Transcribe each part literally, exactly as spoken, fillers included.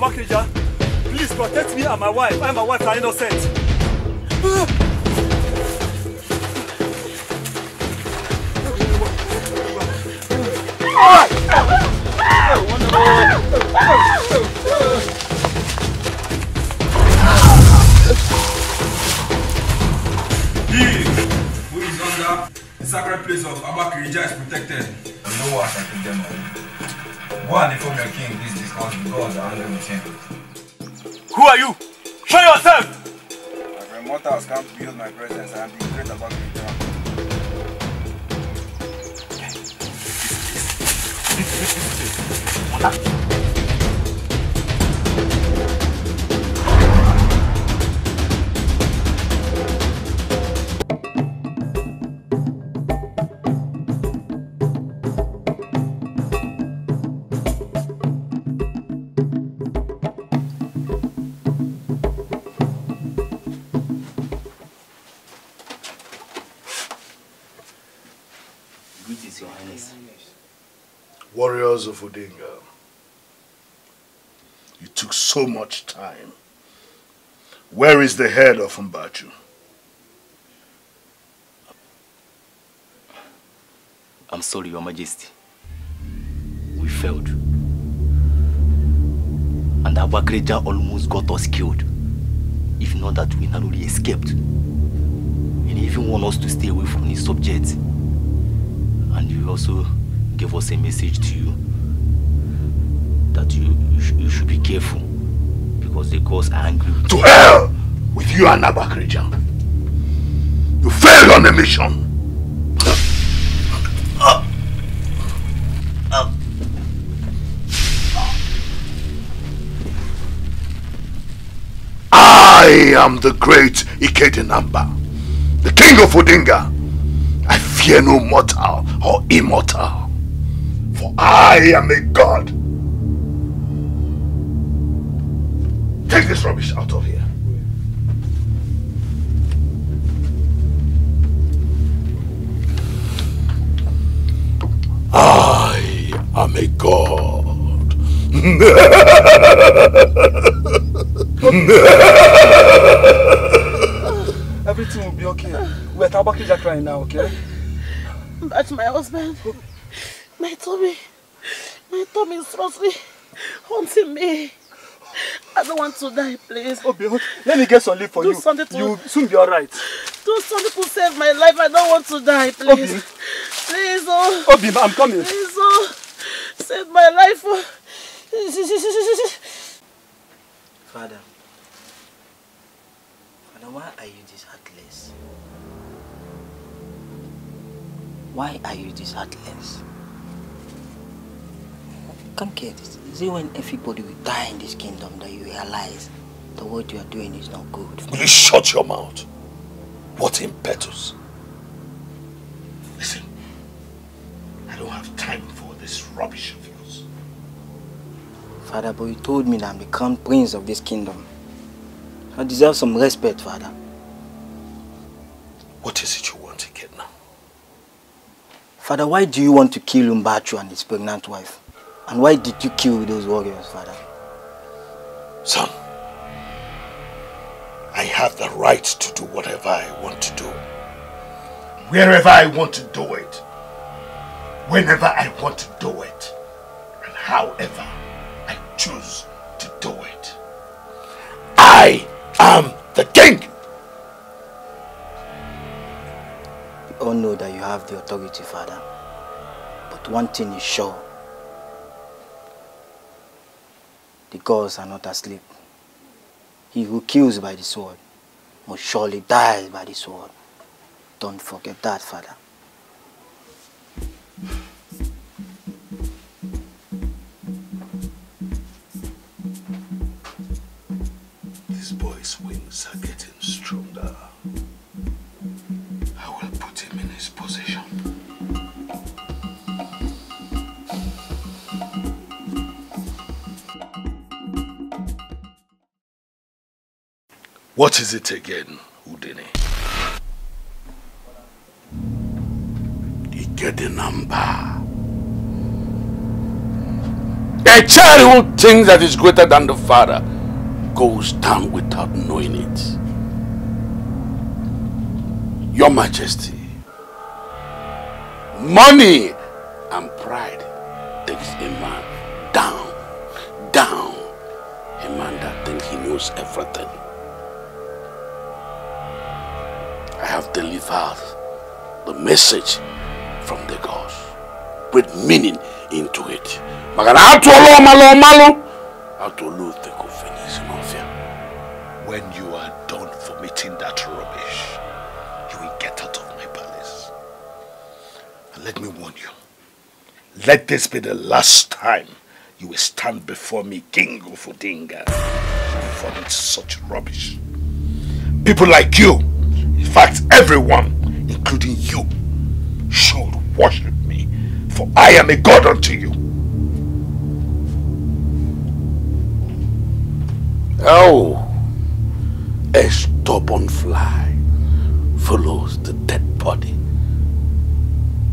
Abakreja. Please protect me and my wife. I and my wife are innocent. He who is under the sacred place of Abakreja is protected. No one shall take them away. Go and inform your king this discourse because I handle with him. Who are you? Show yourself! My grandmother has come to build my presence and I'm being great about it now. Warriors of Udinga, you took so much time. Where is the head of Mbachu? I'm sorry, Your Majesty. We failed. And Abakreja almost got us killed. If not that we narrowly escaped. And he even wanted us to stay away from his subjects. And you also gave us a message to you that you you, sh you should be careful because the gods are angry. To hell with you and Abakreja! You failed on the mission. I am the great Ikedi Nwamba, the king of Udinga. I fear no mortal or immortal. For I am a god. Take this rubbish out of here. I am a god. Everything will be okay. We're at Abakreja crying now, okay? That's my husband. My tummy, my tummy is roughly haunting me. I don't want to die, please. Oh, behold. Let me get some leave for Do you. Something to, you will soon be alright. Do something to save my life. I don't want to die, please. Obi. Please, oh. Obi, I'm coming. Please, oh. Save my life. Oh. Father. Father, why are you this heartless? Why are you this heartless? Can't get it. Is it when everybody will die in this kingdom that you realize that what you are doing is not good? Will you shut your mouth? What impetus? Listen, I don't have time for this rubbish of yours. Father, but you told me that I'm the crown prince of this kingdom. I deserve some respect, Father. What is it you want to get now? Father, why do you want to kill Mbachu and his pregnant wife? And why did you kill those warriors, Father? Son, I have the right to do whatever I want to do. Wherever I want to do it. Whenever I want to do it. And however I choose to do it. I am the king! We all know that you have the authority, Father. But one thing is sure. The gods are not asleep. He who kills by the sword must surely die by the sword. Don't forget that, Father. This boy's wings are getting stronger. I will put him in his position. What is it again, Udine? Ikedi Nwamba. A child who thinks that is greater than the father goes down without knowing it. Your Majesty, money and pride takes a man down, down. A man that thinks he knows everything. I have delivered the message from the gods with meaning into it. When you are done vomiting that rubbish, you will get out of my palace. And let me warn you, let this be the last time you will stand before me, King Gofutinga, and vomit such rubbish. People like you, in fact everyone, including you, should worship me, for I am a god unto you. Oh, a stubborn fly follows the dead body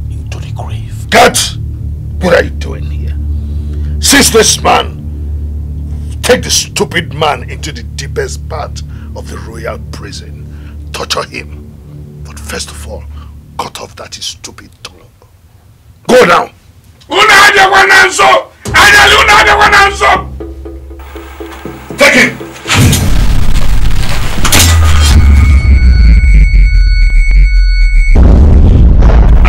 into the grave. God, what are you doing here? Seize this man. Take the stupid man into the deepest part of the royal prison. Torture him. But first of all, cut off that stupid tongue. Go now. Take him. I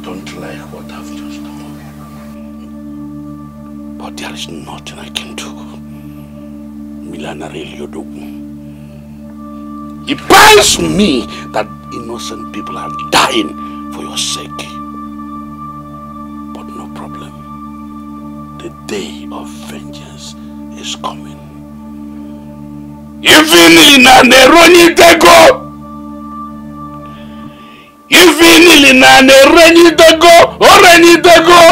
don't like what I've just done, but there is nothing I can do. It pains me that innocent people are dying for your sake. But no problem. The day of vengeance is coming. Even in an erroneous ego, even in an erroneous ego, erroneous ego.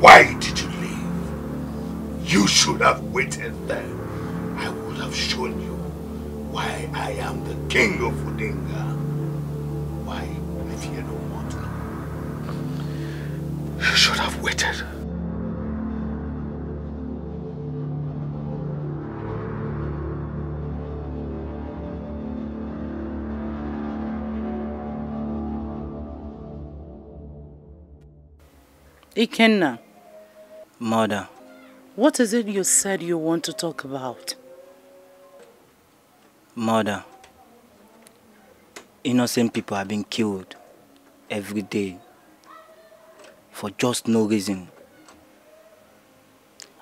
Why did you leave? You should have waited there. I would have shown you why I am the king of Udinga. You should have waited. Ikenna. Mother. What is it you said you want to talk about? Mother. Innocent people are being killed every day, for just no reason.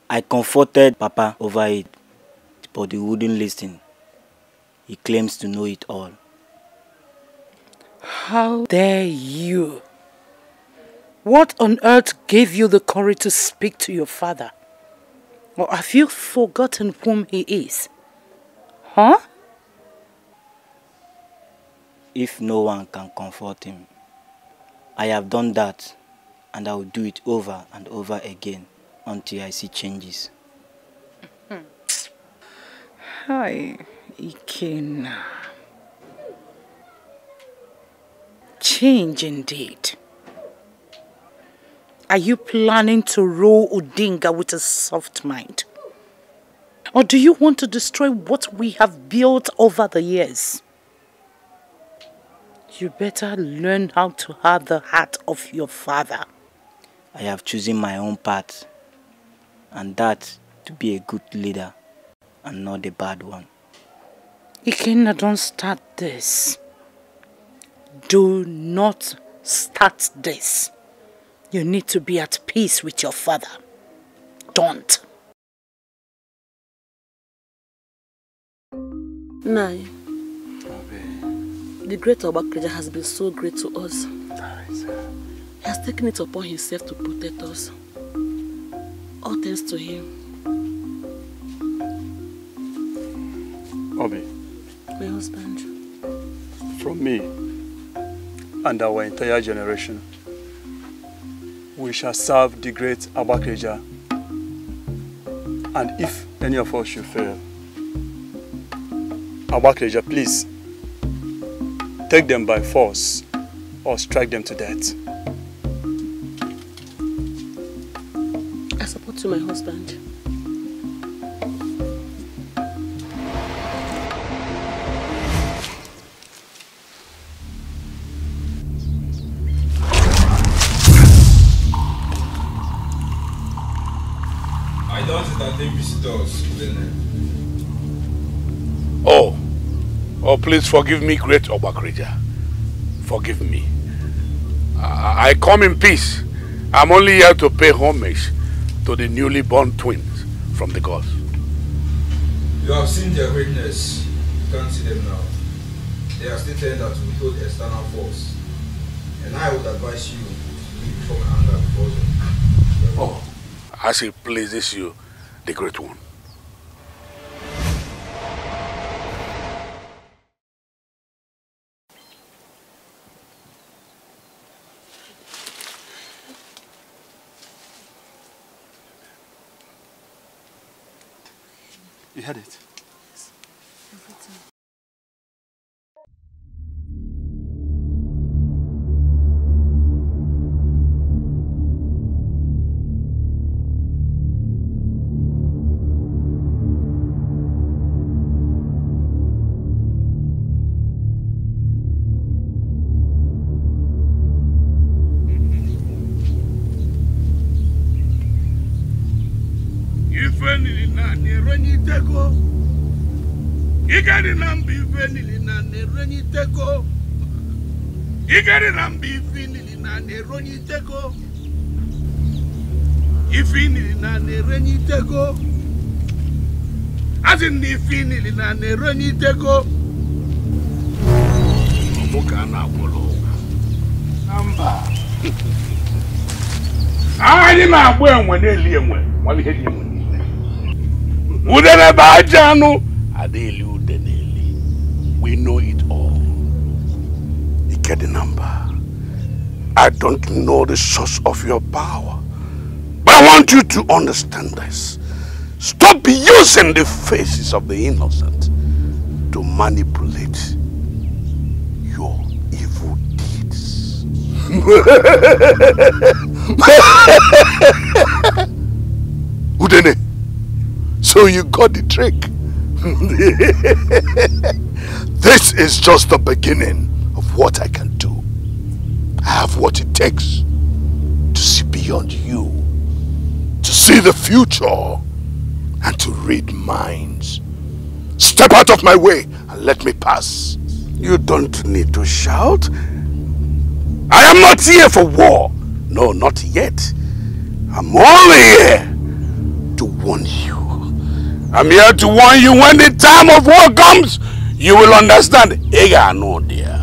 I comforted Papa over it, but he wouldn't listen. He claims to know it all. How dare you? What on earth gave you the courage to speak to your father? Or have you forgotten whom he is? Huh? If no one can comfort him, I have done that. And I will do it over and over again until I see changes. Hi, Ikenna. Change indeed. Are you planning to rule Udinga with a soft mind? Or do you want to destroy what we have built over the years? You better learn how to have the heart of your father. I have chosen my own path, and that to be a good leader and not a bad one. Ikenna, don't start this. Do not start this. You need to be at peace with your father. Don't. Nay, the great Abakreja has been so great to us. He has taken it upon himself to protect us. All thanks to him. Obi. My husband. From me and our entire generation, we shall serve the great Abakreja. And if any of us should fail, Abakreja, please, take them by force, or strike them to death. As opposed to my husband. I don't think that they visit us, Udene. Oh. Oh, please forgive me, great Abakreja. Forgive me. I, I come in peace. I'm only here to pay homage to the newly born twins from the gods. You have seen their greatness. You can't see them now. They are still telling us to withhold external force. And I would advise you to leave from anger before them. Oh. As it pleases you, the great one. You heard it? Yes. Everything. Ikedi Nwamba ife nili na neronyi teko. Ikedi Nwamba ife nili na neronyi teko. Ife nili na neronyi teko. Asin ife nili na neronyi teko. Omoka na bolo. Namba. Ani ma agbo enwe na eli enwe, wali hedi enwe. Udene ba ajanu adeli udene. We know it all. Ikedi Nwamba, I don't know the source of your power, but I want you to understand this. Stop using the faces of the innocent to manipulate your evil deeds. Udene. So you got the trick. This is just the beginning of what I can do. I have what it takes to see beyond you, to see the future, and to read minds. Step out of my way and let me pass. You don't need to shout. I am not here for war. No, not yet. I'm only here to warn you. I'm here to warn you, when the time of war comes, you will understand. Ega no dear.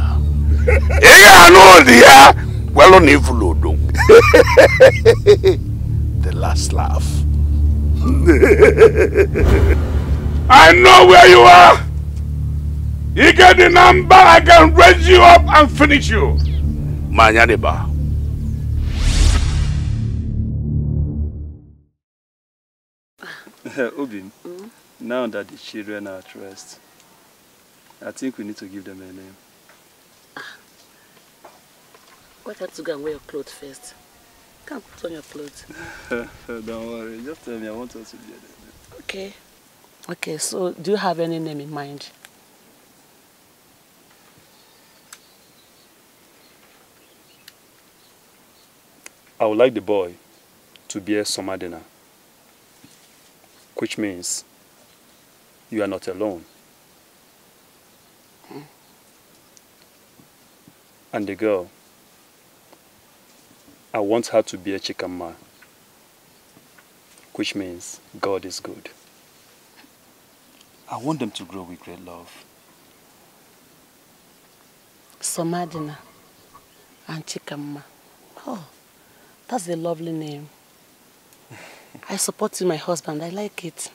Ega no dear. Well on evil do. The last laugh. I know where you are. You get the number, I can raise you up and finish you. Manyaniba. Obin, mm? Now that the children are at rest, I think we need to give them a name. Ah. What had to go and wear your clothes first? Can't put on your clothes. Don't worry, just tell me, I want us to be a name. Okay. Okay, so do you have any name in mind? I would like the boy to be a Somadina. Which means you are not alone. Hmm. And the girl, I want her to be a Chikamma, which means God is good. I want them to grow with great love. Somadina and Chikamma. Oh, that's a lovely name. I support you, my husband. I like it.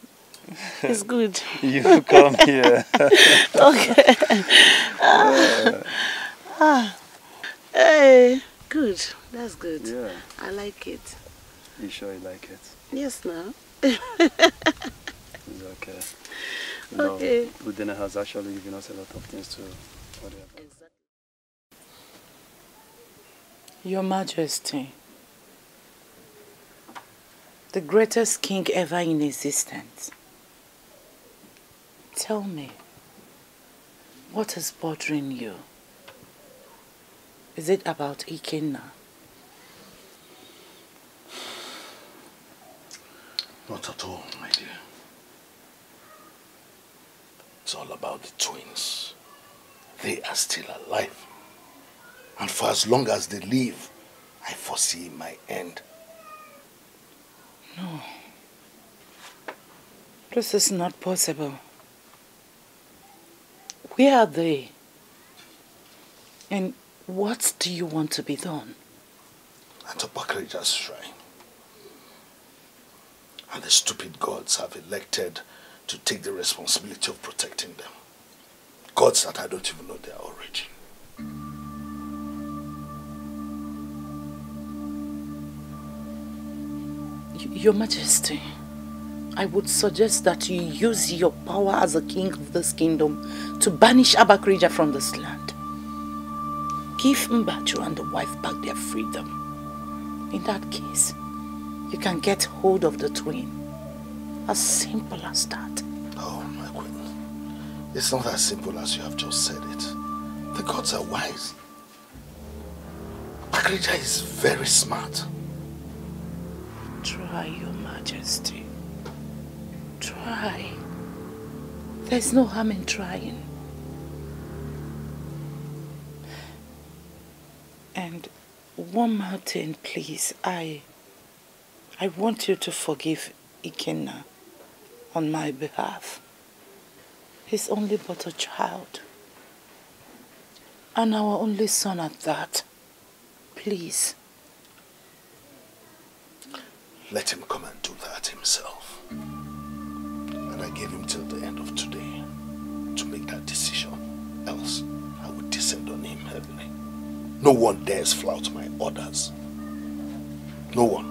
It's good. You come here. Okay. Yeah. Ah. Hey. Good. That's good. Yeah. I like it. You sure you like it? Yes, now. It's okay. No, okay. Udinga has actually given us a lot of things to whatever. Exactly. Your Majesty, the greatest king ever in existence, tell me, what is bothering you? Is it about Ikenna? Not at all, my dear. It's all about the twins. They are still alive. And for as long as they live, I foresee my end. No. This is not possible. Where are they? And what do you want to be done? At Abakreja's shrine. And the stupid gods have elected to take the responsibility of protecting them. Gods that I don't even know their origin. Your Majesty, I would suggest that you use your power as a king of this kingdom to banish Abakreja from this land. Give Mbachu and the wife back their freedom. In that case, you can get hold of the twin. As simple as that. Oh, my queen. It's not as simple as you have just said it. The gods are wise. Abakreja is very smart. Try, Your Majesty. Try. There's no harm in trying. And one more thing, please. I, I want you to forgive Ikenna on my behalf. He's only but a child. And our only son at that. Please. Let him come and do that himself. And I gave him till the end of today to make that decision. Else, I would descend on him heavily. No one dares flout my orders. No one.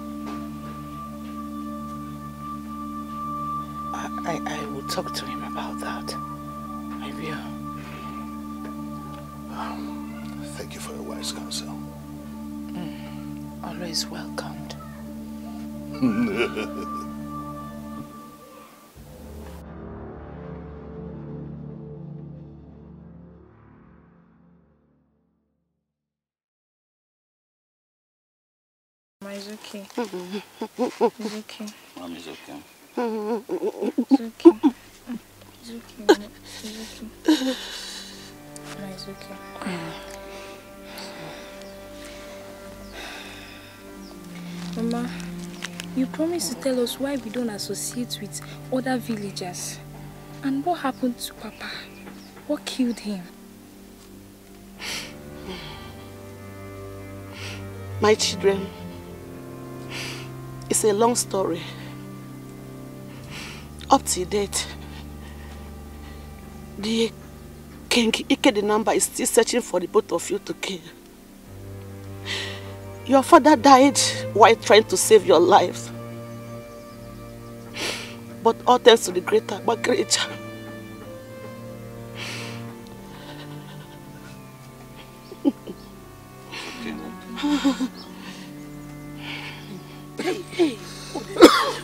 I, I, I will talk to him about that. I will. Um, thank you for your wise counsel. Mm, always welcomed. It's okay. It's okay. Mom is okay. It's okay. It's okay. It's okay. It's okay. Mama. You promised to tell us why we don't associate with other villagers. And what happened to Papa? What killed him? My children, it's a long story. Up to date, the King Ikedi Nwamba is still searching for the both of you to kill. Your father died while trying to save your lives. But all thanks to the greater Abakreja. Hey, hey.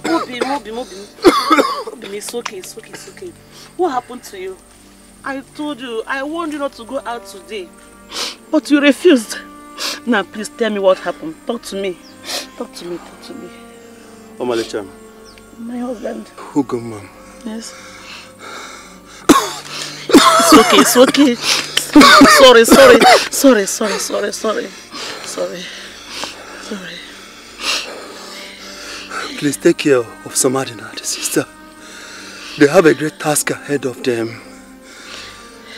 Mobi, Mobi, Mobi. Mobi, it's okay, it's okay, it's okay. What happened to you? I told you, I warned you not to go out today. But you refused. Now, please tell me what happened. Talk to me. Talk to me. Talk to me. Oh, my little. My husband. Who go, mom? Yes. It's okay. It's okay. Sorry, sorry, sorry, sorry, sorry, sorry, sorry, sorry. Please take care of Somadina, the sister. They have a great task ahead of them.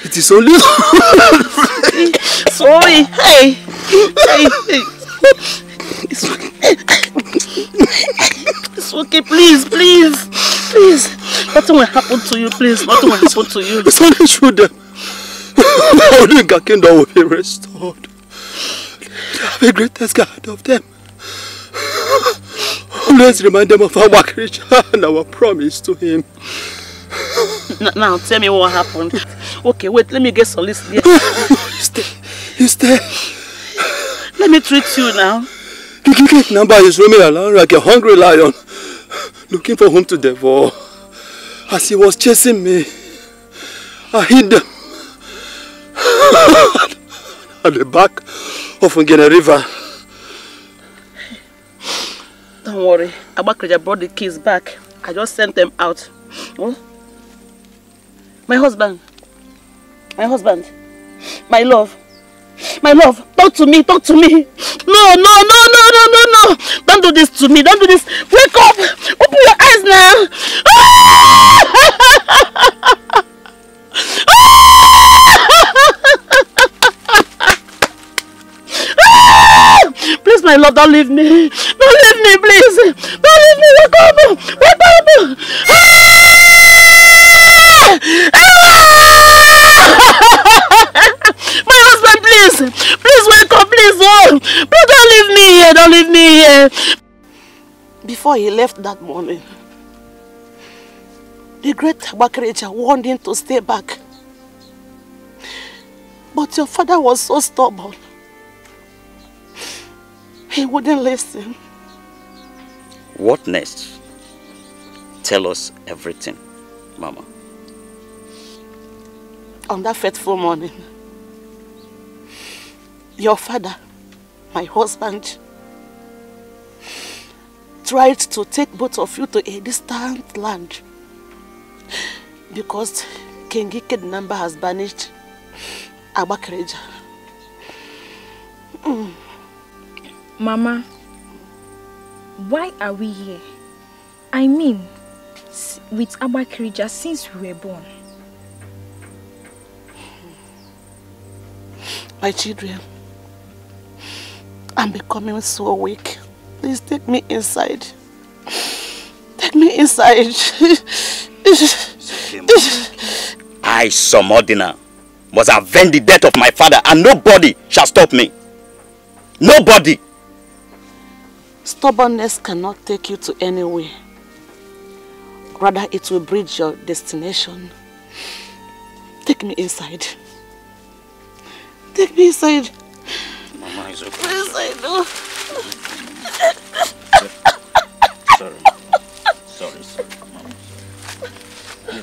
It is only. Sorry. Hey. Hey, hey. It's okay. It's okay, please, please, please. Nothing will happen to you, please. Nothing will happen to you. It's only children. The kingdom will be restored. They have a great task ahead of them. Always remind them of our Abakreja and our promise to him. Now, tell me what happened. Okay, wait, let me get some list. Yes. You stay. You stay. Let me me treat you now. Number is roaming around like a hungry lion, looking for whom to devour. As he was chasing me, I hid them at the back of Ngene River. Don't worry, Abakreja brought the keys back. I just sent them out. Oh? My husband, my husband, my love, my love, talk to me, talk to me. No, no, no, no, no, no, no. Don't do this to me, don't do this. Wake up, open your eyes now. Please, my love, don't leave me. Don't leave me, please. Don't leave me. Wake up, wake up. My husband, please. Please wake up, please. Oh, please don't leave me here. Don't leave me here. Before he left that morning, the great Abakreja warned him to stay back. But your father was so stubborn. He wouldn't listen. What next? Tell us everything, Mama. On that fateful morning, your father, my husband, tried to take both of you to a distant land because King Ikedi Nwamba has banished Abakreja. Mm. Mama, why are we here? I mean, with Abakreja since we were born. My children, I'm becoming so weak. Please take me inside. Take me inside. I, Somadina, must avenge the death of my father, and nobody shall stop me. Nobody! Stubbornness cannot take you to anywhere. Rather, it will bridge your destination. Take me inside. Take me inside. Mama is okay. Please, I know. Sorry. Sorry, sorry. Mama. Sorry.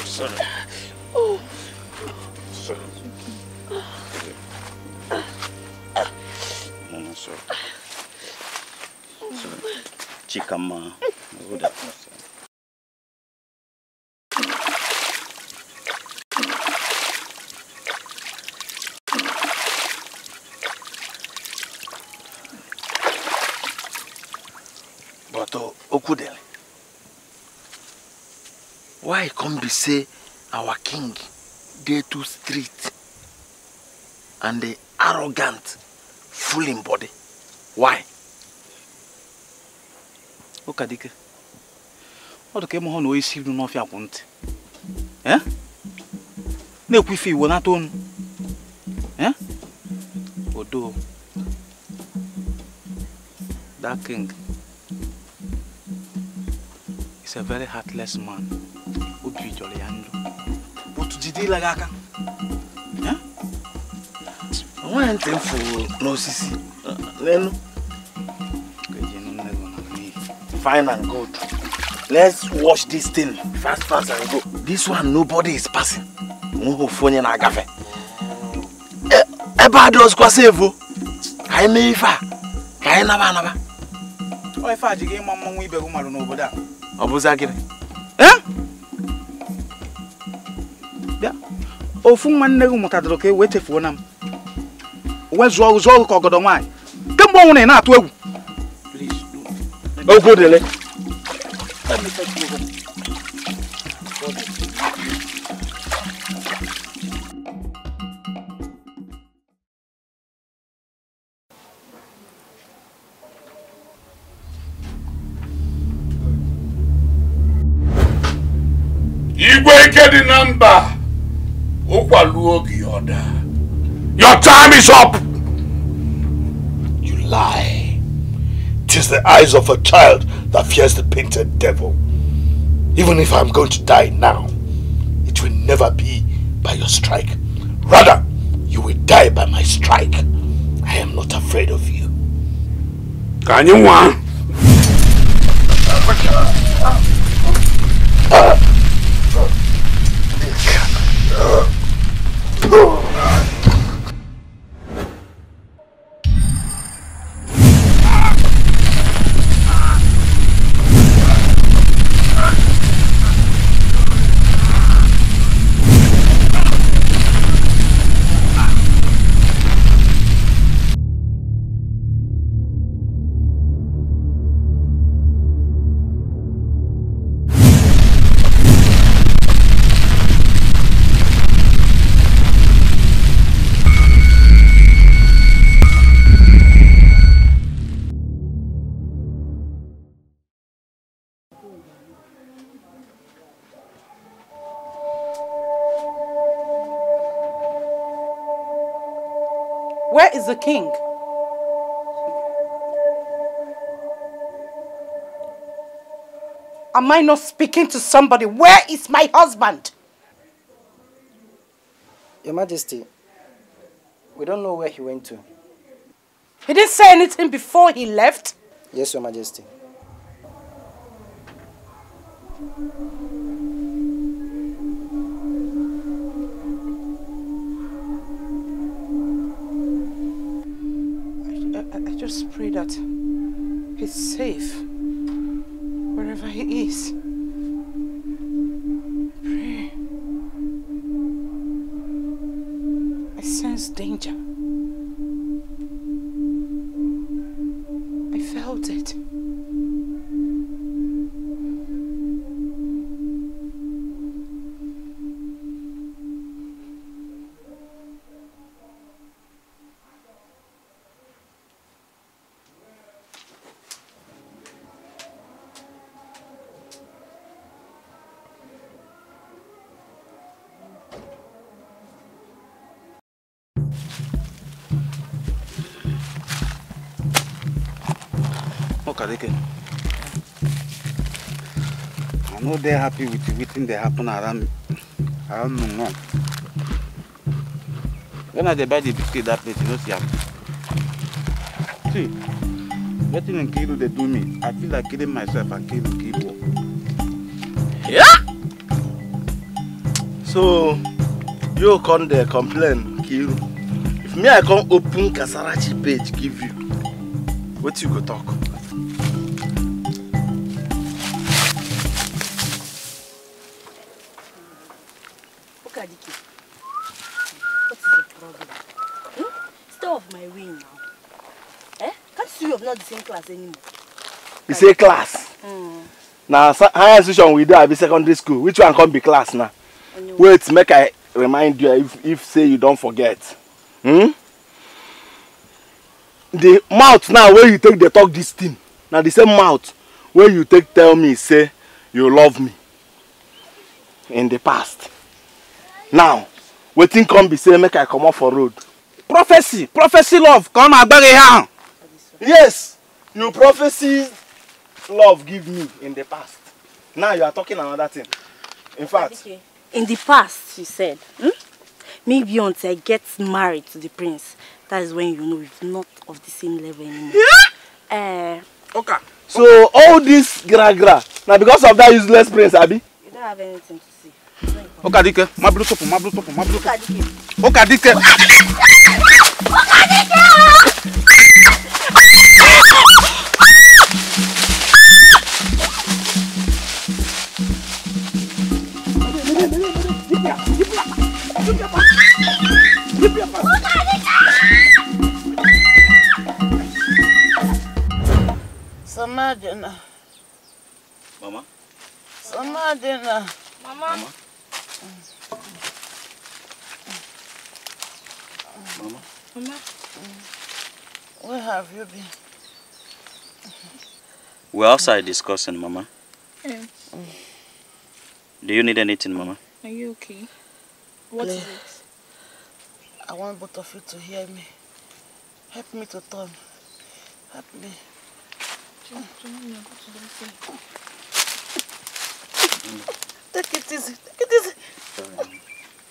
Sorry. Sorry. Oh. Sorry. Mama, sorry. Sorry. Chikamma. But Okudele, why come to say our king dey too street and the arrogant, fooling body? Why? Okadike, what do you mean? No, you no fear want. Eh? No, we fear we not own. Eh? Although that king is a very heartless man, who be jolly and but to the like I can. Why aren't they for no sissy? Then, fine and good. Let's wash this thing fast, fast and go. This one, nobody is passing. No phone in a cafe. Eba does kwasevo. I may fa. I never, never. Oh, if I give my mom, we be woman no boda. Abuzagire. Eh? Yeah. Oh, phone man, negu mutadroke wait for nam. Please, no. Oh, good, Lele. Let me take you over. Ikedi Nwamba. Ukwaluogi order. Your time is up! You lie. 'Tis the eyes of a child that fears the painted devil. Even if I'm going to die now, it will never be by your strike. Rather, you will die by my strike. I am not afraid of you. Can you want? The king. Am I not speaking to somebody? Where is my husband? Your Majesty, we don't know where he went to. He didn't say anything before he left? Yes, Your Majesty. Just pray that he's safe wherever he is. Pray. I sense danger. I felt it. I know they're happy with everything that happened around around Nungwa. When they buy the biscuit that place, you know, see, nothing in Kiru they do me. I feel like killing myself and killing people. Yeah. So you come there complain, Kiru. If me I come open Kasarachi page, give you what you go talk. Class anymore. It's a class. Mm. Now, higher institution we do have a secondary school. Which one can be class now? Anyway. Wait, make I remind you if, if say you don't forget. Hmm? The mouth now where you take the talk this thing. Now the same mouth where you take tell me say you love me in the past. Now, waiting come be say make I come off for road. Prophecy, prophecy love, come and bury her. Yes. You prophecy love give me in the past. Now you are talking another thing. In fact, in the past, she said, hmm? Maybe until I get married to the prince, that is when you know it's not of the same level anymore. Yeah. Uh, okay. So okay. All this gra gra now because of that useless prince, Abi. You don't have anything to see. Okay, Dike. My blue top, my blue top, my blue top. Okay, Dike. Okay, Dike. Somadina. Mama? Somadina. Mama? Mama? Mama? Mama? Where have you been? We're outside discussing, Mama. Mm. Do you need anything, Mama? Are you okay? What Please. Is it? I want both of you to hear me. Help me to turn. Help me. Take it easy. Take it easy.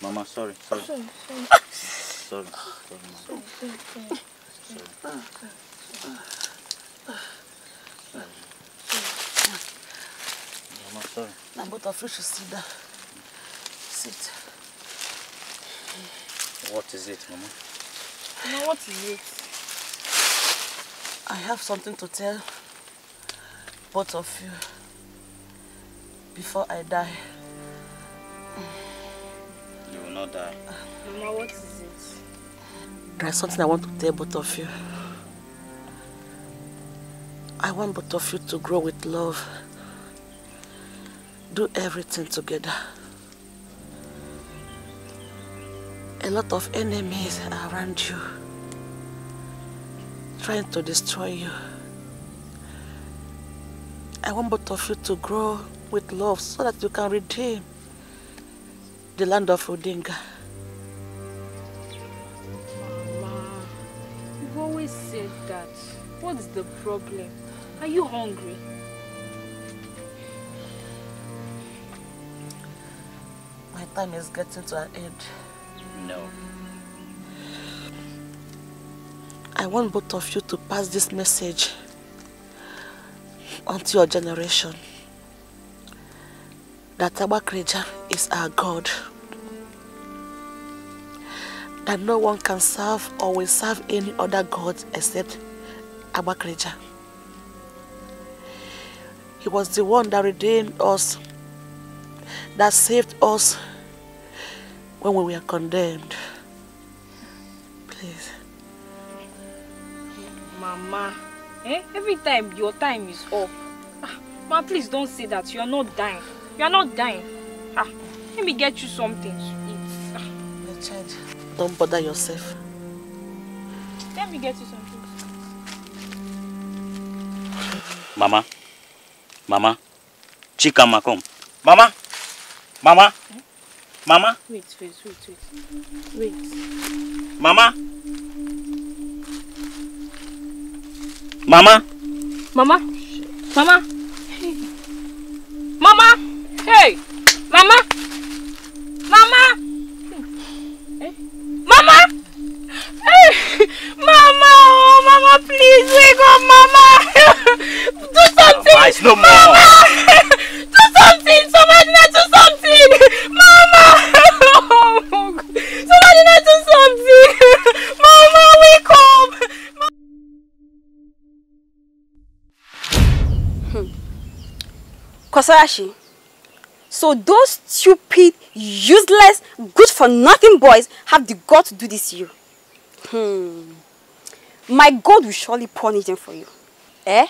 Mama, sorry, sorry. Sorry, sorry. Sorry, sorry, sorry, sorry. Sorry. Sorry. Mama, sorry. I'm both afraid to sit down. Sit. What is it, Mama? Mama, what is it? I have something to tell both of you before I die. You will not die. Mama, what is it? There's something I want to tell both of you. I want both of you to grow with love. Do everything together. A lot of enemies are around you, trying to destroy you. I want both of you to grow with love so that you can redeem the land of Udinga. Mama, you've always said that. What's the problem? Are you hungry? My time is getting to an end. No. I want both of you to pass this message onto your generation. That Abakreja is our God. That no one can serve or will serve any other God except Abakreja. He was the one that redeemed us, that saved us when we were condemned. Please. Mama, eh? Every time your time is up. Ah, Mama, please don't say that. You are not dying. You are not dying. Ah, let me get you something to eat. Ah. My child, don't bother yourself. Let me get you something. Mama, Mama, Chikamma, come. Mama, Mama, hmm? Mama. Wait, wait, wait, wait, wait. Mama, Mama, Mama, Mama, hey. Mama, hey, Mama, Mama, hey. Mama, hey, Mama, oh, Mama, please wake up, Mama. Do something. Mama, it's no more. Mama. Do something. Somadina, do something. Mama. Oh, Somadina, do something. Mama, wake up. Hmm. Kosayashi, so those stupid, useless, good-for-nothing boys have the guts to do this to you. Hmm. My God will surely punish them for you. Eh?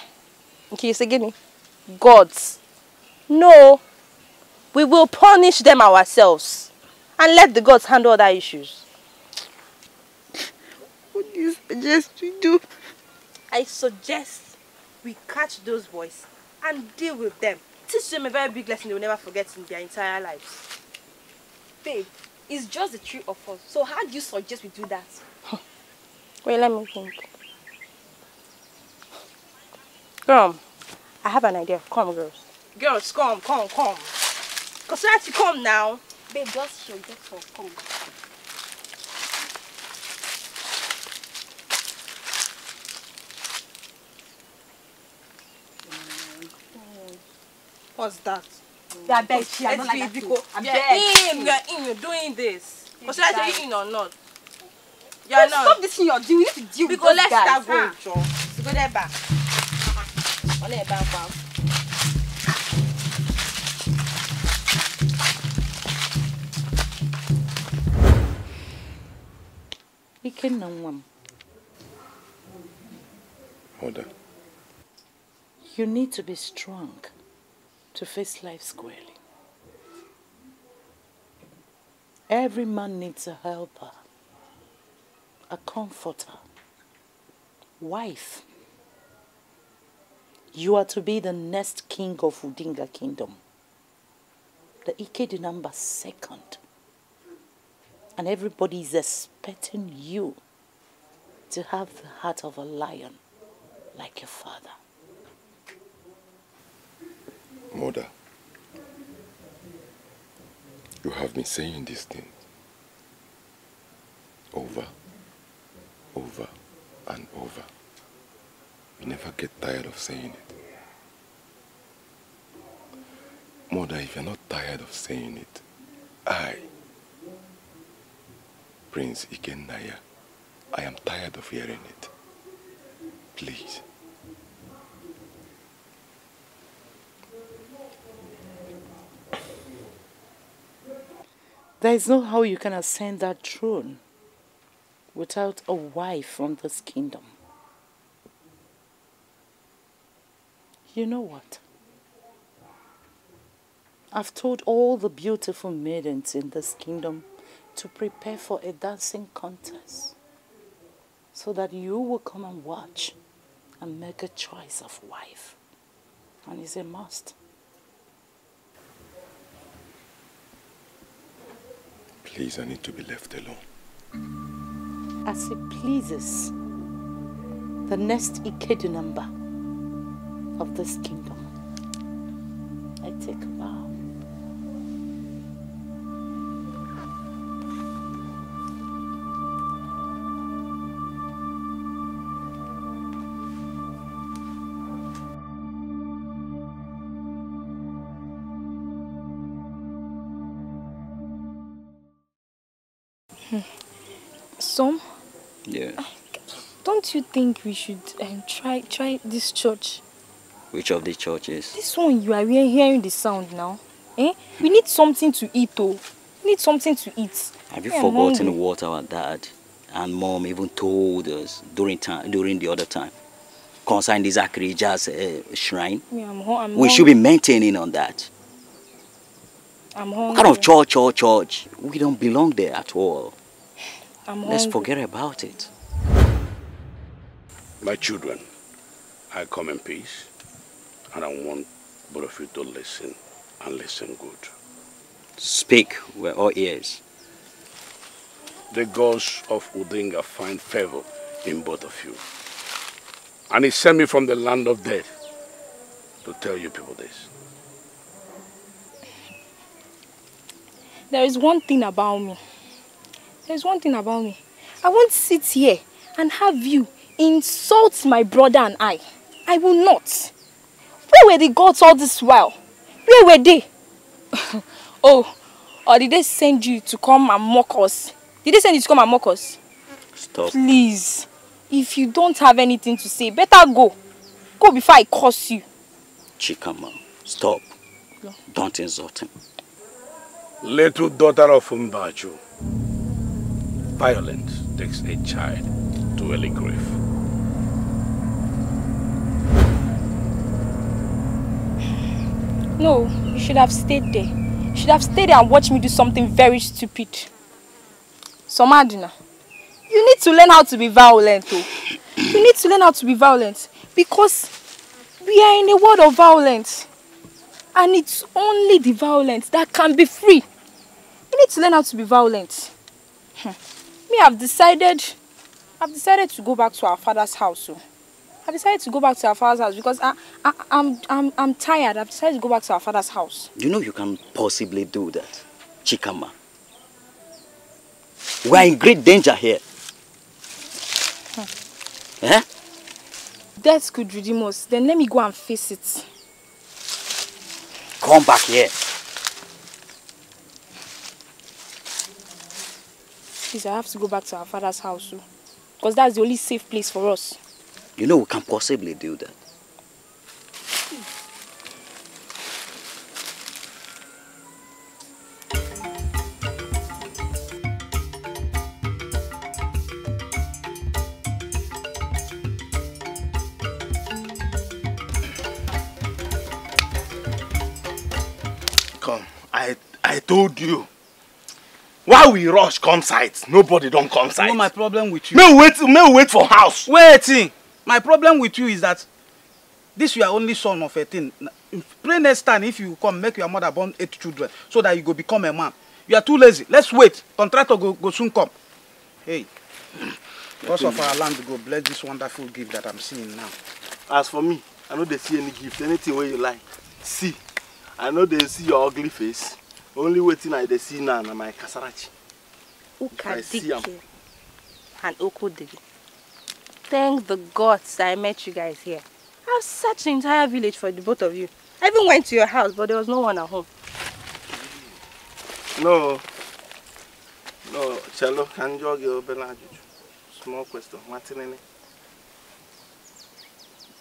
Okay, you say give me. Gods. No. We will punish them ourselves. And let the gods handle other issues. What do you suggest we do? I suggest we catch those boys and deal with them. Teach them a very big lesson they will never forget in their entire lives. Babe, it's just the three of us. So how do you suggest we do that? Wait, let me think. Come, I have an idea. Come, girls. Girls, come, come, come. Because I have to come now. Babe, just show get for come. What's that? That bed, she has not like that. I'm dead. We are in. You're doing this. Because I have to be in or not. You're not. Stop this thing you're doing. You need to deal with those guys. Because let's start going, Joe. So go there back. Go there back, back. Ikedi Nwamba. Mother. You need to be strong to face life squarely. Every man needs a helper, a comforter, wife. You are to be the next king of Udinga Kingdom, the Ikedi Nwamba second. And everybody is expecting you to have the heart of a lion like your father. Mother, you have been saying these things. over, over and over. You never get tired of saying it. Mother, if you're not tired of saying it, I, Prince Ikenaya, I am tired of hearing it. Please. There is no how you can ascend that throne without a wife from this kingdom. You know what? I've told all the beautiful maidens in this kingdom to prepare for a dancing contest so that you will come and watch and make a choice of wife. And it's a must. Please, I need to be left alone. As it pleases the next Ikedi Nwamba of this kingdom, I take a vow. Some? Yeah. Don't you think we should um, try try this church? Which of the churches? This one you are hearing the sound now. Eh? We need something to eat though. We need something to eat. Have you we forgotten what our dad and mom even told us during time during the other time? Concerning this Abakreja's uh, shrine? Yeah, I'm I'm we should be maintaining on that. I'm what kind of church, church, church? We don't belong there at all. I'm Let's hungry. forget about it. My children, I come in peace, and I want both of you to listen, and listen good. Speak, we're all ears. The gods of Udinga find favor in both of you. And he sent me from the land of death to tell you people this. There is one thing about me. There's one thing about me. I won't sit here and have you insult my brother and I. I will not. Where were the gods all this while? Where were they? Oh, or did they send you to come and mock us? Did they send you to come and mock us? Stop. Please, if you don't have anything to say, better go. Go before I curse you. Chikamma, stop. No. Don't insult him. Little daughter of Mbachu. Violence takes a child to early grave. No, you should have stayed there. You should have stayed there and watched me do something very stupid. Somadina, you need to learn how to be violent. Oh. You need to learn how to be violent because we are in a world of violence. And it's only the violent that can be free. You need to learn how to be violent. Me, I've decided, I've decided to go back to our father's house. So. I've decided to go back to our father's house because I, I, I'm, I'm, I'm tired. I've decided to go back to our father's house. You know you can possibly do that, Chikamma. We are in great danger here. Hmm. Eh? Death could redeem us. Then let me go and face it. Come back here. Please, I have to go back to our father's house too, because that's the only safe place for us. You know we can possibly do that. Come, I I told you. Why we rush come sight? Nobody don't come sight. No, my problem with you. May wait, may wait for house. Waiting. My problem with you is that this you are only son of a thing. Pray next time if you come, make your mother born eight children so that you go become a man. You are too lazy. Let's wait. Contractor go, go soon come. Hey, because of our land go bless this wonderful gift that I'm seeing now. As for me, I know they see any gift, anything where you like. See, I know they see your ugly face. Only waiting I they see now, my Kasarachi. Who can I see him? and Okodili. Thank the gods that I met you guys here. I've searched the entire village for the both of you. I even went to your house, but there was no one at home. No. No, Chalo, can you give me a small question? What's in it?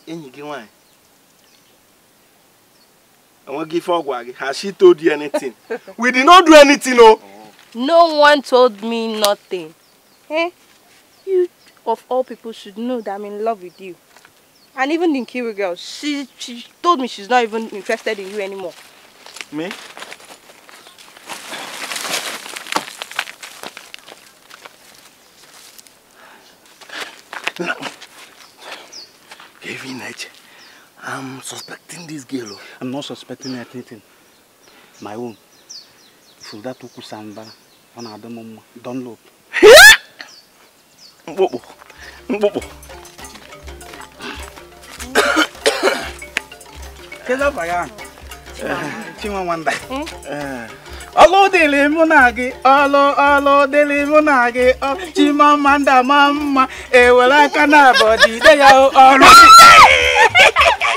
In Giwan. I won't give her Gwagi. Has she told you anything? We did not do anything, no. No one told me nothing. Eh? You, of all people, should know that I'm in love with you. And even in Kiwi girl, she, she told me she's not even interested in you anymore. Me? No. Kevin, I'm suspecting this girl. I'm not suspecting anything. My own. Should that took Samba on our mom? Don't look. Bobo. Bobo. Hello, Bayan. Chimawanda. Hello, Deli Monagi. Hello, hello, Deli Monagi. Chimamanda, Mama. Eh, well, I can't have a body. They are all right.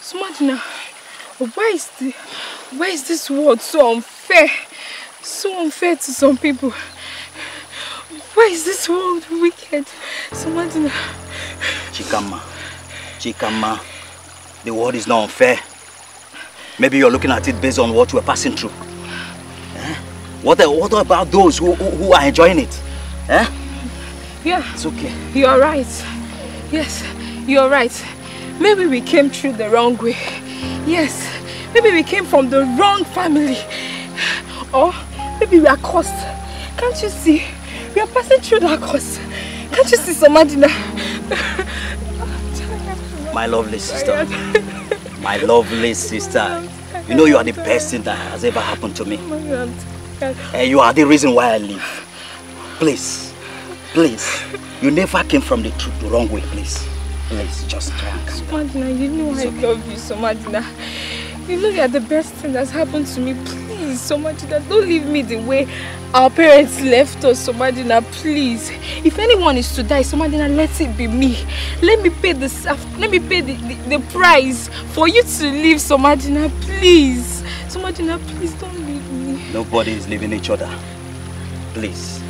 Somadina, why is the, why is this world so unfair, so unfair to some people? Why is this world wicked, Somadina? Chikamma, Chikamma, the world is not unfair. Maybe you're looking at it based on what we're passing through. Eh? What, what about those who, who, who are enjoying it? Eh? Yeah, it's okay. You're right. Yes, you're right. Maybe we came through the wrong way. Yes, maybe we came from the wrong family. Or maybe we are cursed. Can't you see? We are passing through that curse. Can't you see, Somadina? My lovely sister. My lovely sister. You know you are the best thing that has ever happened to me. And you are the reason why I live. Please, please. You never came from the truth the wrong way, please. Let's just try and Somadina, you know I love you, Somadina. You know you are the best thing that's happened to me. Please, Somadina, don't leave me the way our parents left us, Somadina, please. If anyone is to die, Somadina, let it be me. Let me pay the let me pay the, the, the price for you to leave, Somadina, please. Somadina, please don't leave me. Nobody is leaving each other. Please,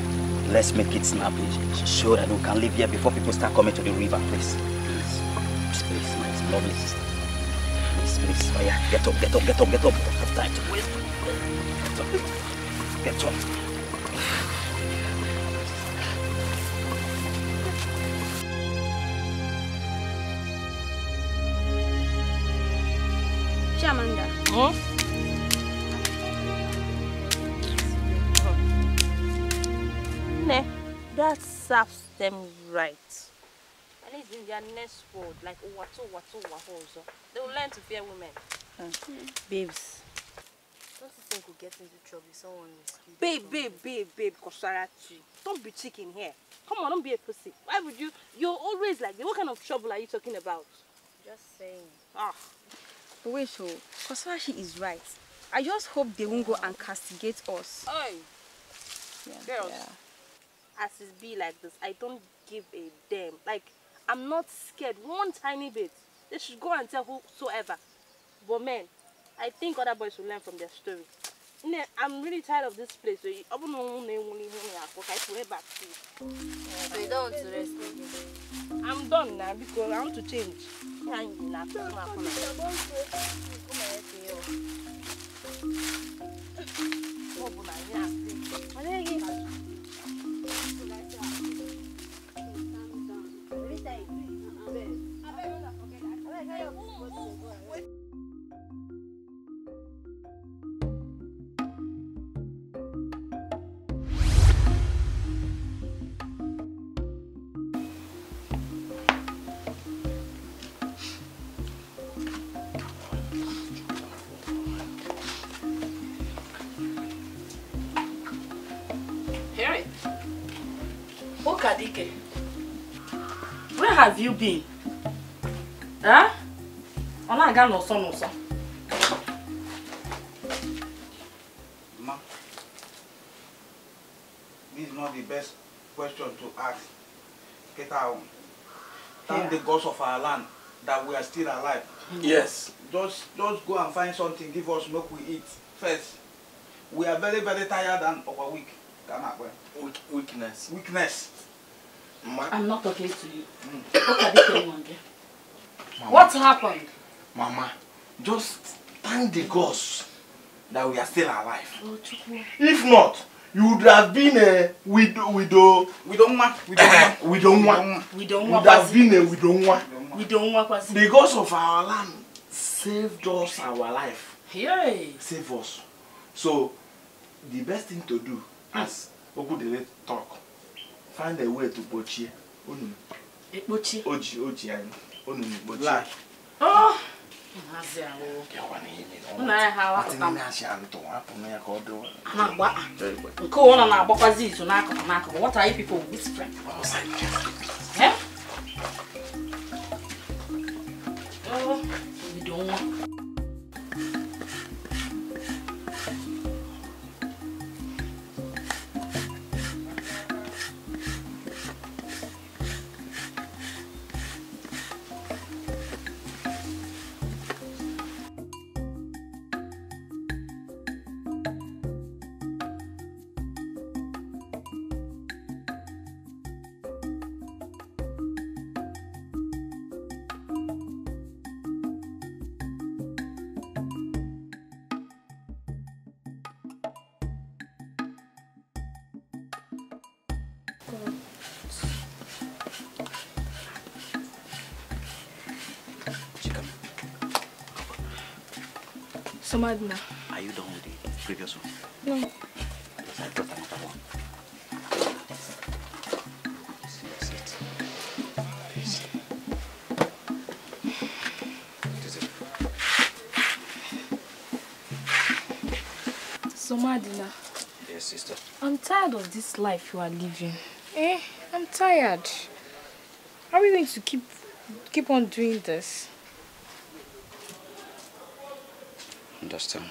let's make it snappy so that we can live here before people start coming to the river, please. Please, my lovely sister. Please, please, oh yeah, get up, get up, get up, get up. I have time to wait. Get up, get up. Chamanda. Huh? Hmm? Ne, that serves them right. At least in their next world, like Owato, Owato, Owato, they will learn to fear women. Mm. Babes. Don't you think we'll get into trouble if someone is babe, babe, babe, babe, Kosharachi. Don't be chicken here. Come on, don't be a pussy. Why would you? You're always like, what kind of trouble are you talking about? Just saying. Ah. But wait, so, Kosoashi is right. I just hope they won't go and castigate us. Oi! Yeah, girls, yeah. As it be like this, I don't give a damn. Like, I'm not scared one tiny bit. They should go and tell whosoever. But men, I think other boys will learn from their story. I'm really tired of this place. So you don't rest. I'm done now because I want to change. Where have you been? Huh? I got no son, no son. Ma, this is not the best question to ask. Get out. Thank yeah. the gods of our land that we are still alive. Yes. Just, just go and find something. Give us milk we eat first. We are very, very tired and over weak. Weak weakness. Weakness. Ma I'm not talking to you. Mm. What happened? Mama, just thank the gods that we are still alive. Oh, if not, you would have been a widow. Widow. We don't want. We don't want. We don't want. We don't want. Would have been a widow. We don't want. The gods of our land saved us our life. Yay. Save us. So, the best thing to do, as Ogudele talk, find a way to bochie. Onu. Bochie. Oji, oji, I. Onu bochie. Like. Oh. Nazi awo. Kewani himi. Una hawa. Matini na shianto. Apo na yakodo. Na ba. Nko ona na bakwazi izo na akọ na akọ. What are you people whispering? Eh? Oh, we don't want. Somadina. Are you done with the previous one? No. Yes, I got another one. This is it. This is it. Somadina. Yes, sister. I'm tired of this life you are living. Eh? I'm tired. Are we going to keep keep on doing this? Understand.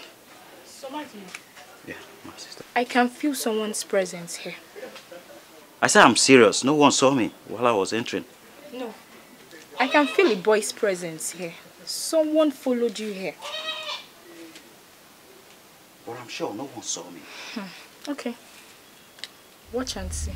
Somadina. Yeah, my sister. I can feel someone's presence here. I said I'm serious. No one saw me while I was entering. No. I can feel a boy's presence here. Someone followed you here. But I'm sure no one saw me. Hmm. Okay. Watch and see.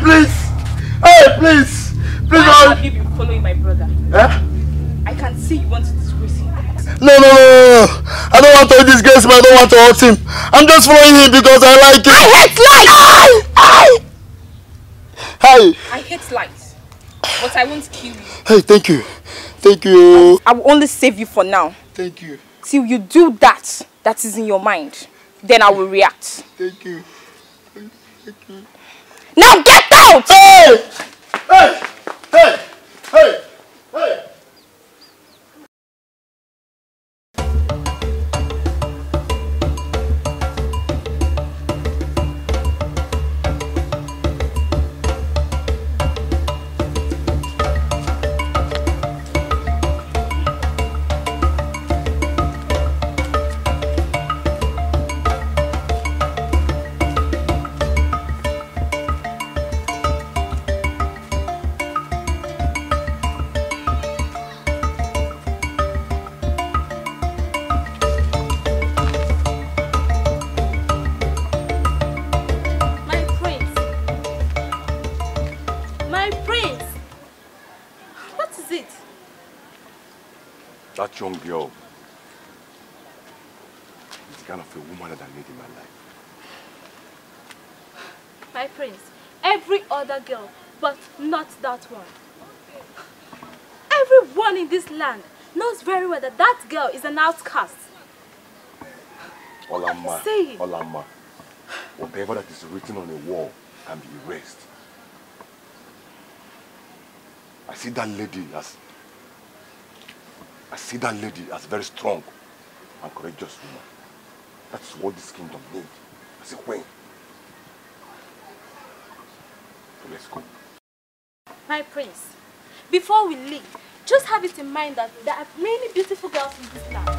Please! Hey, please! Please! I can't you following my brother. Eh? I can see you want to disgrace him. No, no, no, no! I don't want to disgrace him, I don't want to hurt him. I'm just following him because I like him. I hate lies! Hey! Hey! I hate lies, but I won't kill you. Hey, thank you. Thank you. I will only save you for now. Thank you. Till you do that, that is in your mind, then I will react. Thank you. Thank you. Now get out! Hey! Hey! Hey! Hey! Hey! That young girl is the kind of a woman that I need in my life. My prince, every other girl, but not that one. Everyone in this land knows very well that that girl is an outcast. Olanma, Olanma, whatever that is written on a wall can be erased. I see that lady as I see that lady as very strong and courageous woman. That's what this kingdom needs as a queen. So let's go. My prince, before we leave, just have it in mind that there are many beautiful girls in this land.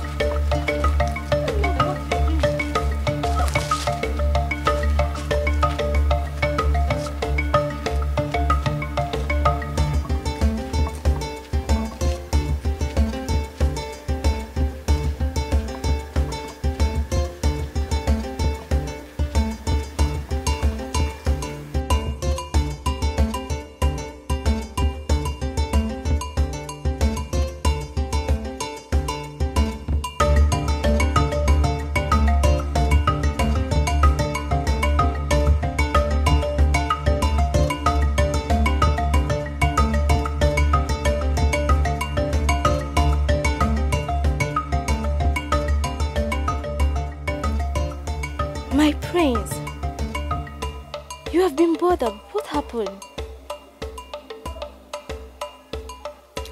What happened?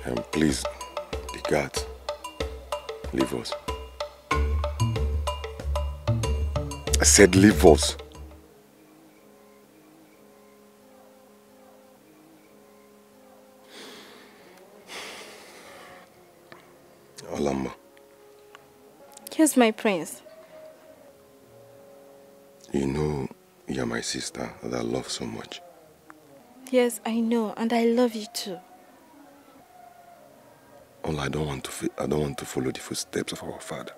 And um, please, the guards, leave us. I said leave us. Olanma. Yes, my prince. You know, you're my sister that I love so much. Yes, I know, and I love you too. All I don't want to I don't want to follow the footsteps of our father.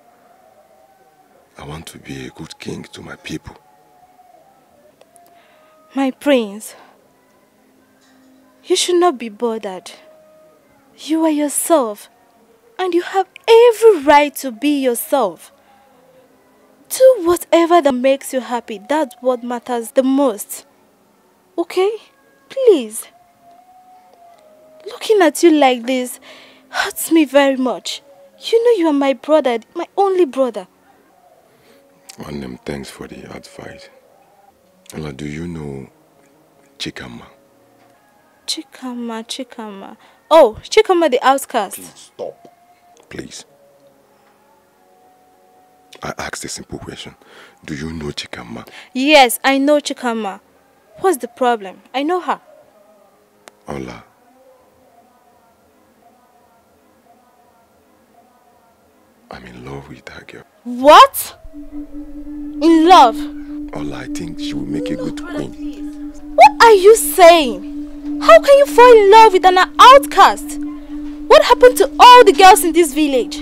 I want to be a good king to my people. My prince, you should not be bothered. You are yourself, and you have every right to be yourself. Do whatever that makes you happy. That's what matters the most. Okay? Please. Looking at you like this hurts me very much. You know you are my brother, my only brother. Olanma, thanks for the advice. Ola, do you know Chikamma? Chikamma, Chikamma. Oh, Chikamma the outcast. Please stop. Please. I asked a simple question. Do you know Chikamma? Yes, I know Chikamma. What's the problem? I know her. Ola. I'm in love with that girl. What? In love? Ola, I think she will make a good queen. What are you saying? How can you fall in love with an outcast? What happened to all the girls in this village?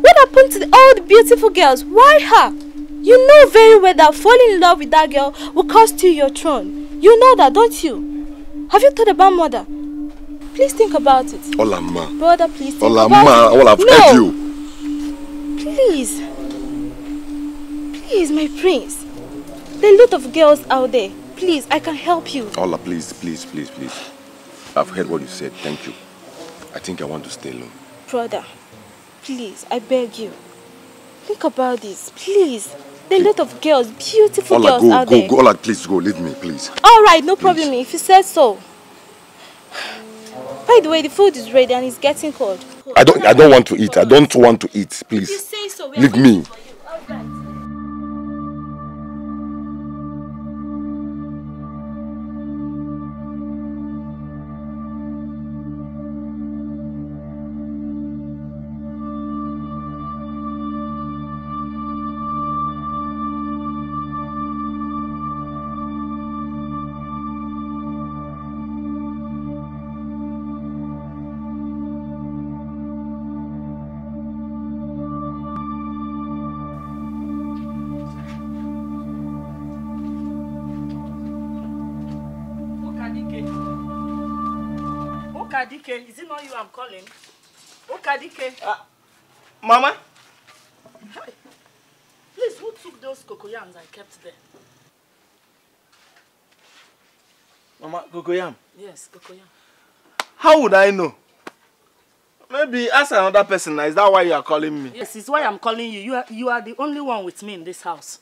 What happened to the, all the beautiful girls? Why her? You know very well that falling in love with that girl will cost you your throne. You know that, don't you? Have you thought about mother? Please think about it. Olanma. Brother, please think Olanma, about it. Olanma, I have no. heard you. Please. Please, my prince. There are a lot of girls out there. Please, I can help you. Ola, please, please, please, please. I've heard what you said. Thank you. I think I want to stay alone. Brother. Please, I beg you. Think about this, please. There are a lot of girls, beautiful Ola, girls go, out go, there. Go, go, Ola, please go, leave me, please. All right, no please. problem. If you said so. By the way, the food is ready and it's getting cold. I don't I don't want to eat. I don't want to eat, please. You say so, leave me. Is it not you I'm calling? Okadike. Uh, Mama? Hi. Please, who took those cocoyams I kept there? Mama, cocoyam? Yes, cocoyam. How would I know? Maybe ask another person. Is that why you are calling me? Yes, it's why I'm calling you. You are, you are the only one with me in this house.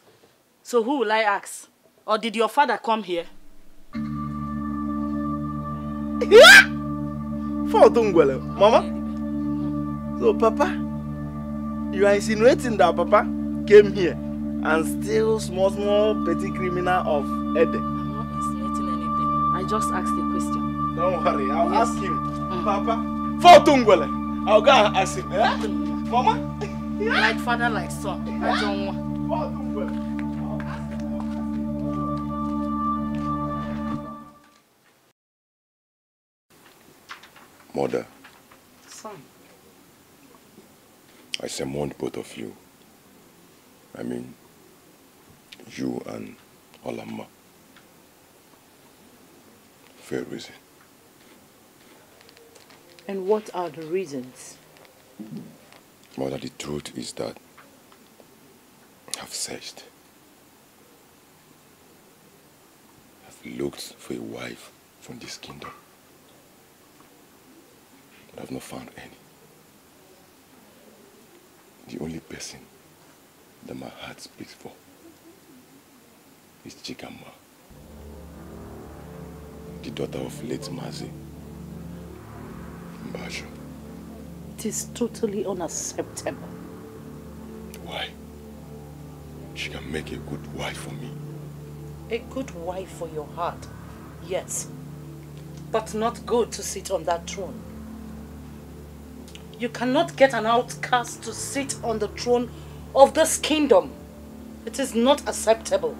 So who will I ask? Or did your father come here? Yeah! Mama? So, Papa, you are insinuating that Papa came here and still small, small, petty criminal of Ede. I'm not insinuating anything. I just asked a question. Don't worry, I'll yes. ask him. Mm. Papa, for Tungwele, I'll go and ask him. Eh? Mama? Like father, like son. I don't want. Mother, son, I summoned both of you. I mean, you and Olanma, for a reason. And what are the reasons? Mother, the truth is that I've searched. I've looked for a wife from this kingdom. I have not found any. The only person that my heart speaks for is Chikamma, the daughter of late Mazi, Mbachu. It is totally unacceptable. Why? She can make a good wife for me. A good wife for your heart, yes. But not good to sit on that throne. You cannot get an outcast to sit on the throne of this kingdom. It is not acceptable.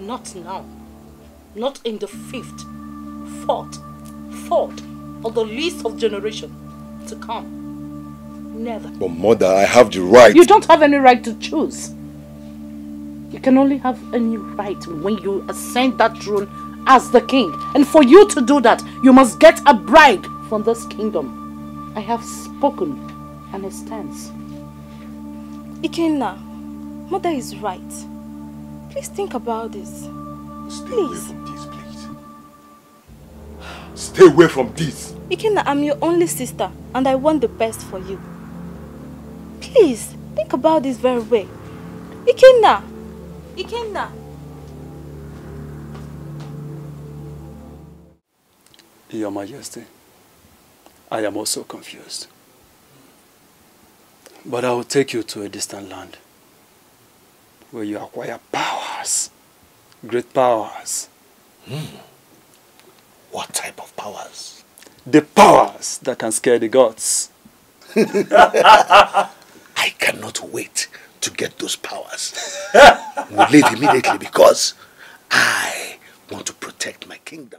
Not now. Not in the fifth, fourth, fourth, or the least of generation to come. Never. But mother, I have the right. You don't have any right to choose. You can only have any right when you ascend that throne as the king. And for you to do that, you must get a bride from this kingdom. I have spoken and it stands. Ikenna, mother is right. Please think about this. Stay please. away from this, please. Stay away from this. Ikenna, I'm your only sister and I want the best for you. Please, think about this very way. Ikenna! Ikenna! Your Majesty. I am also confused. But I will take you to a distant land where you acquire powers, great powers. Hmm. What type of powers? The powers that can scare the gods. I cannot wait to get those powers. We'll leave immediately because I want to protect my kingdom.